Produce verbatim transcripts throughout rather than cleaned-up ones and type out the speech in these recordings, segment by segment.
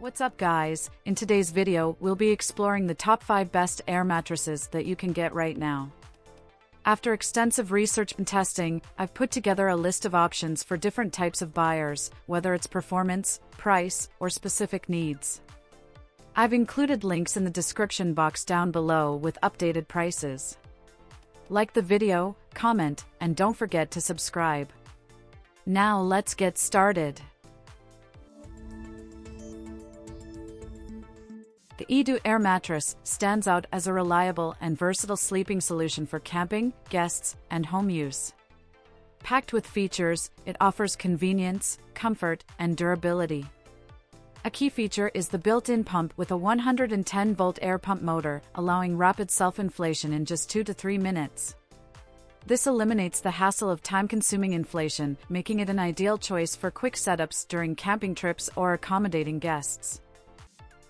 What's up guys, in today's video we'll be exploring the top five best air mattresses that you can get right now. After extensive research and testing, I've put together a list of options for different types of buyers, whether it's performance, price, or specific needs. I've included links in the description box down below with updated prices. Like the video, comment, and don't forget to subscribe. Now let's get started. The iDOO Air Mattress stands out as a reliable and versatile sleeping solution for camping, guests, and home use. Packed with features, it offers convenience, comfort, and durability. A key feature is the built-in pump with a one hundred ten volt air pump motor, allowing rapid self-inflation in just two to three minutes. This eliminates the hassle of time-consuming inflation, making it an ideal choice for quick setups during camping trips or accommodating guests.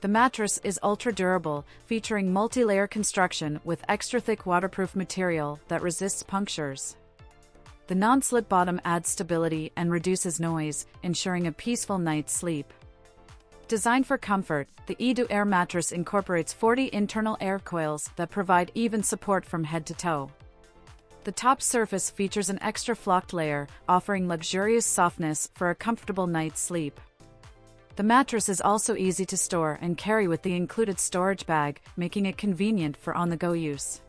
The mattress is ultra-durable, featuring multi-layer construction with extra-thick waterproof material that resists punctures. The non-slip bottom adds stability and reduces noise, ensuring a peaceful night's sleep. Designed for comfort, the iDOO Air Mattress incorporates forty internal air coils that provide even support from head to toe. The top surface features an extra flocked layer, offering luxurious softness for a comfortable night's sleep. The mattress is also easy to store and carry with the included storage bag, making it convenient for on-the-go use.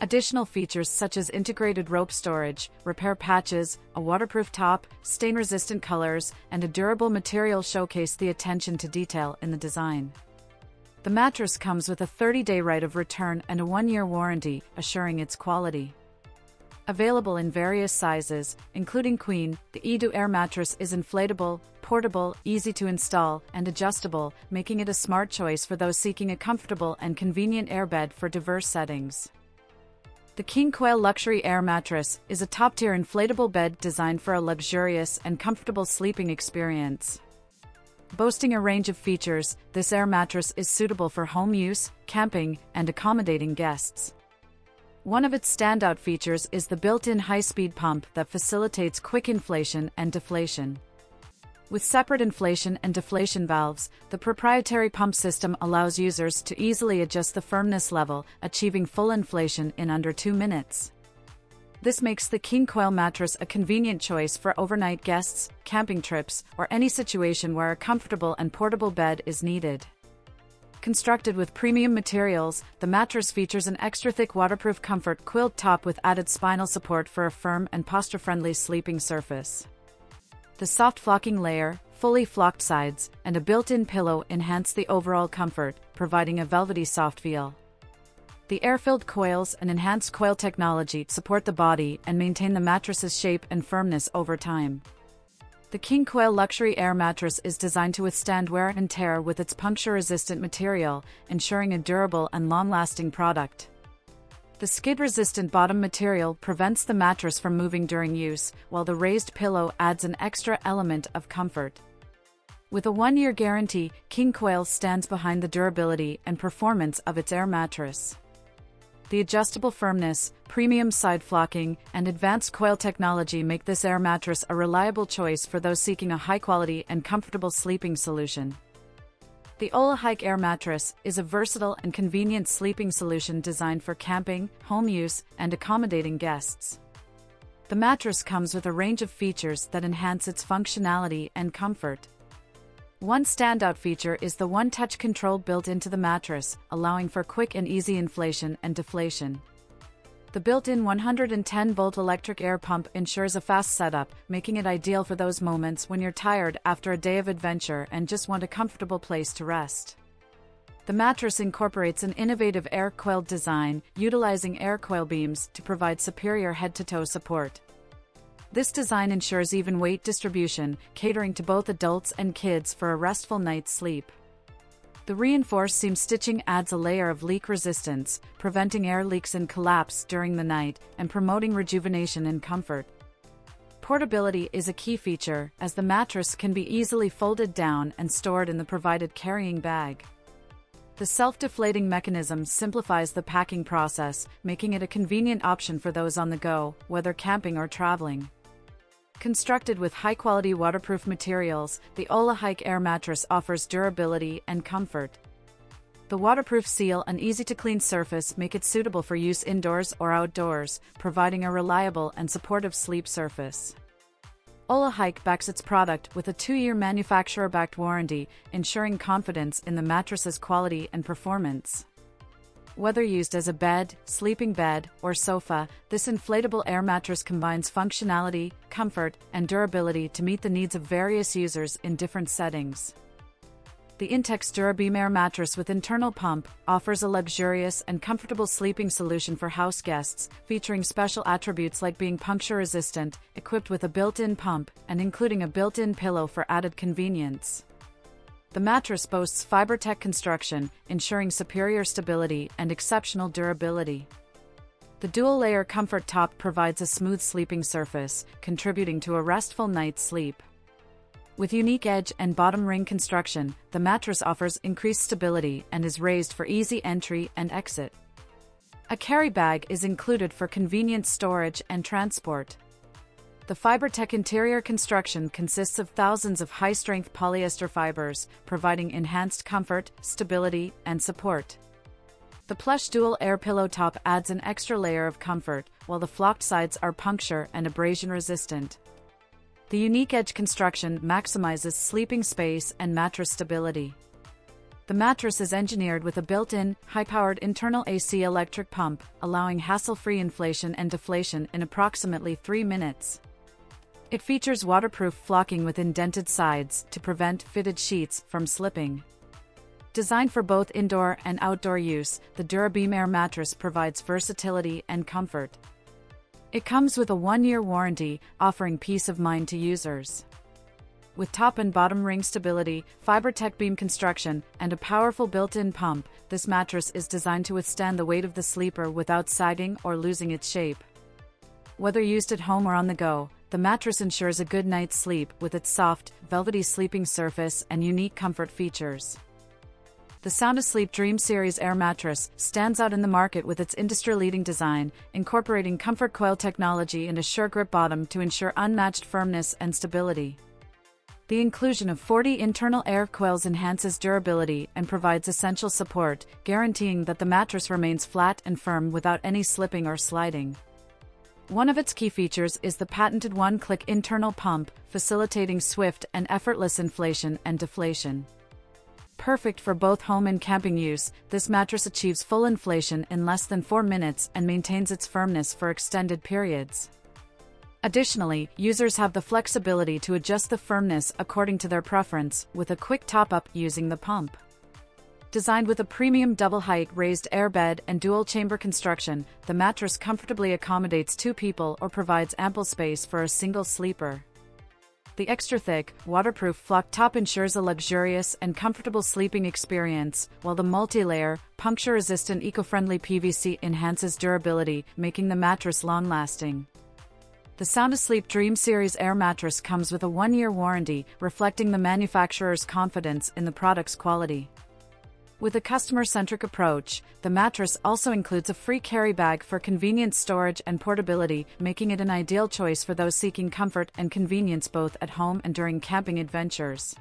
Additional features such as integrated rope storage, repair patches, a waterproof top, stain-resistant colors, and a durable material showcase the attention to detail in the design. The mattress comes with a thirty day right of return and a one year warranty, assuring its quality. Available in various sizes, including queen, the iDOO Air Mattress is inflatable, portable, easy to install, and adjustable, making it a smart choice for those seeking a comfortable and convenient airbed for diverse settings. The King Koil Luxury Air Mattress is a top-tier inflatable bed designed for a luxurious and comfortable sleeping experience. Boasting a range of features, this air mattress is suitable for home use, camping, and accommodating guests. One of its standout features is the built-in high-speed pump that facilitates quick inflation and deflation. With separate inflation and deflation valves, the proprietary pump system allows users to easily adjust the firmness level, achieving full inflation in under two minutes. This makes the King Koil mattress a convenient choice for overnight guests, camping trips, or any situation where a comfortable and portable bed is needed. Constructed with premium materials, the mattress features an extra-thick waterproof comfort quilt top with added spinal support for a firm and posture-friendly sleeping surface. The soft flocking layer, fully flocked sides, and a built-in pillow enhance the overall comfort, providing a velvety soft feel. The air-filled coils and enhanced coil technology support the body and maintain the mattress's shape and firmness over time. The King Koil Luxury Air Mattress is designed to withstand wear and tear with its puncture-resistant material, ensuring a durable and long-lasting product. The skid-resistant bottom material prevents the mattress from moving during use, while the raised pillow adds an extra element of comfort. With a one year guarantee, King Koil stands behind the durability and performance of its air mattress. The adjustable firmness, premium side flocking, and advanced coil technology make this air mattress a reliable choice for those seeking a high-quality and comfortable sleeping solution. The OlarHike Air Mattress is a versatile and convenient sleeping solution designed for camping, home use, and accommodating guests. The mattress comes with a range of features that enhance its functionality and comfort. One standout feature is the one-touch control built into the mattress, allowing for quick and easy inflation and deflation. The built-in one hundred ten volt electric air pump ensures a fast setup, making it ideal for those moments when you're tired after a day of adventure and just want a comfortable place to rest. The mattress incorporates an innovative air coil design, utilizing air coil beams to provide superior head-to-toe support. This design ensures even weight distribution, catering to both adults and kids for a restful night's sleep. The reinforced seam stitching adds a layer of leak resistance, preventing air leaks and collapse during the night, and promoting rejuvenation and comfort. Portability is a key feature, as the mattress can be easily folded down and stored in the provided carrying bag. The self-deflating mechanism simplifies the packing process, making it a convenient option for those on the go, whether camping or traveling. Constructed with high-quality waterproof materials, the OlarHike Air Mattress offers durability and comfort. The waterproof seal and easy-to-clean surface make it suitable for use indoors or outdoors, providing a reliable and supportive sleep surface. OlarHike backs its product with a two-year manufacturer-backed warranty, ensuring confidence in the mattress's quality and performance. Whether used as a bed, sleeping bed, or sofa, this inflatable air mattress combines functionality, comfort, and durability to meet the needs of various users in different settings. The Intex DuraBeam air mattress with internal pump offers a luxurious and comfortable sleeping solution for house guests, featuring special attributes like being puncture-resistant, equipped with a built-in pump, and including a built-in pillow for added convenience. The mattress boasts fibertech construction, ensuring superior stability and exceptional durability. The dual-layer comfort top provides a smooth sleeping surface, contributing to a restful night's sleep. With unique edge and bottom ring construction, the mattress offers increased stability and is raised for easy entry and exit. A carry bag is included for convenient storage and transport. The fibertech interior construction consists of thousands of high-strength polyester fibers, providing enhanced comfort, stability, and support. The plush dual air pillow top adds an extra layer of comfort, while the flocked sides are puncture and abrasion-resistant. The unique edge construction maximizes sleeping space and mattress stability. The mattress is engineered with a built-in, high-powered internal A C electric pump, allowing hassle-free inflation and deflation in approximately three minutes. It features waterproof flocking with indented sides to prevent fitted sheets from slipping. Designed for both indoor and outdoor use, the DuraBeam Air mattress provides versatility and comfort. It comes with a one-year warranty, offering peace of mind to users. With top and bottom ring stability, fibertech beam construction, and a powerful built-in pump, this mattress is designed to withstand the weight of the sleeper without sagging or losing its shape. Whether used at home or on the go, the mattress ensures a good night's sleep with its soft, velvety sleeping surface and unique comfort features. The SoundAsleep Dream Series Air Mattress stands out in the market with its industry-leading design, incorporating King Koil technology and a SureGrip bottom to ensure unmatched firmness and stability. The inclusion of forty internal air coils enhances durability and provides essential support, guaranteeing that the mattress remains flat and firm without any slipping or sliding. One of its key features is the patented one-click internal pump, facilitating swift and effortless inflation and deflation. Perfect for both home and camping use, this mattress achieves full inflation in less than four minutes and maintains its firmness for extended periods. Additionally, users have the flexibility to adjust the firmness according to their preference with a quick top-up using the pump. Designed with a premium double-height raised airbed and dual-chamber construction, the mattress comfortably accommodates two people or provides ample space for a single sleeper. The extra-thick, waterproof flock top ensures a luxurious and comfortable sleeping experience, while the multi-layer, puncture-resistant eco-friendly P V C enhances durability, making the mattress long-lasting. The SoundAsleep Dream Series Air Mattress comes with a one-year warranty, reflecting the manufacturer's confidence in the product's quality. With a customer-centric approach, the mattress also includes a free carry bag for convenient storage and portability, making it an ideal choice for those seeking comfort and convenience both at home and during camping adventures.